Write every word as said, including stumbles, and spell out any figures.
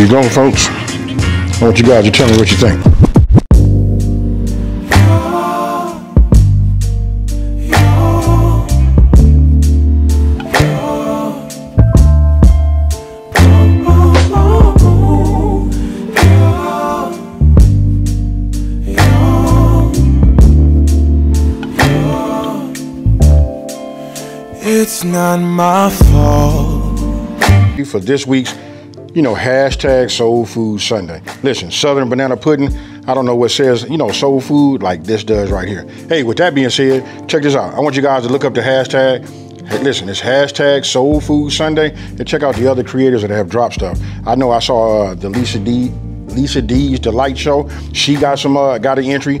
There you go, folks. I want you guys to tell me what you think. It's not my fault. Thank you for this week's, you know, hashtag Soul Food Sunday. Listen, Southern Banana Pudding, I don't know what says, you know, soul food like this does right here. Hey, with that being said, check this out. I want you guys to look up the hashtag. Hey, listen, it's hashtag Soul Food Sunday, and check out the other creators that have dropped stuff. I know I saw uh, the Lisa D, Lisa Dee's Delights Show. She got some, uh, got an entry.